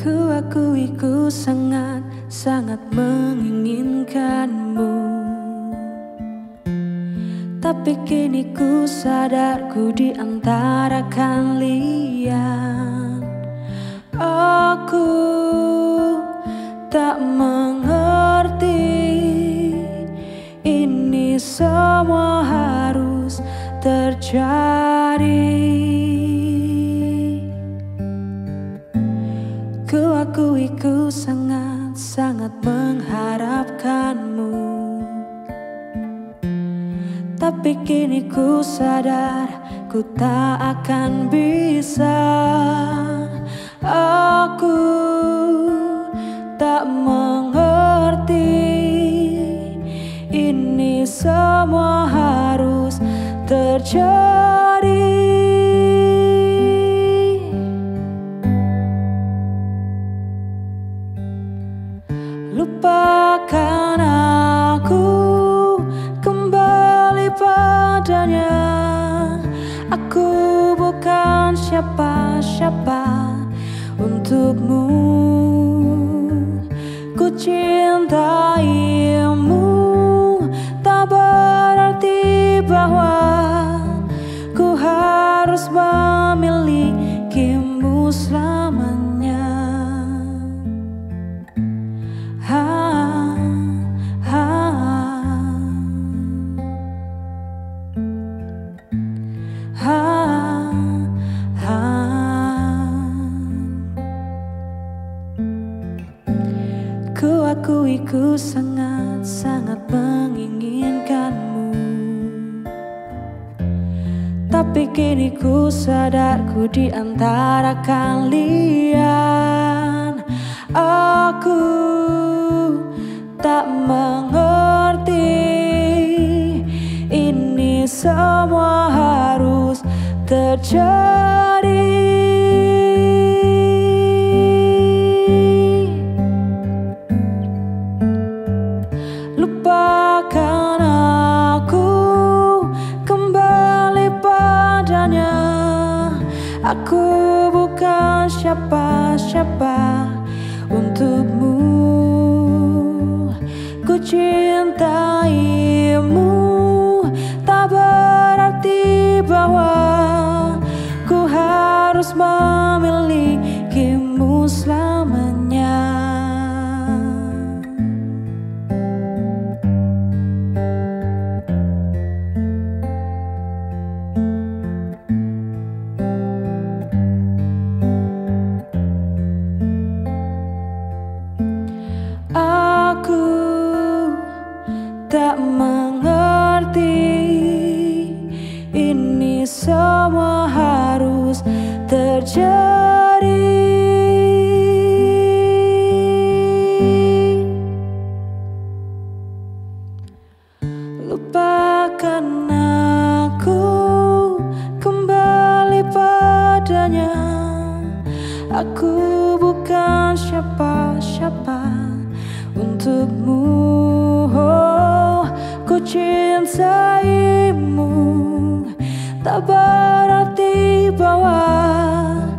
Ku akui ku sangat, sangat menginginkanmu. Tapi kini ku sadar ku di antara kalian. Aku tak mengerti ini semua harus terjadi. Ku akui ku sangat, sangat mengharapkanmu. Tapi kini ku sadar ku tak akan bisa. Aku tak mengerti ini semua harus terjadi. Lupakan aku, kembali padanya. Aku bukan siapa-siapa untukmu. Ku cintaimu, tak berarti bahwa ku harus memilikimu selamanya. Ku sangat, sangat menginginkanmu. Tapi kini ku sadar ku di antara kalian. Aku tak mengerti ini semua harus terjadi. Lupakan aku, kembali padanya. Aku bukan siapa-siapa untukmu. Ku cintaimu, tak berarti bahwa ku harus memilikimu selamanya. Tak mengerti ini semua harus terjadi. Lupakan aku, kembali padanya. Aku bukan siapa-siapa untukmu. Ku cintaimu, tak berarti bahwa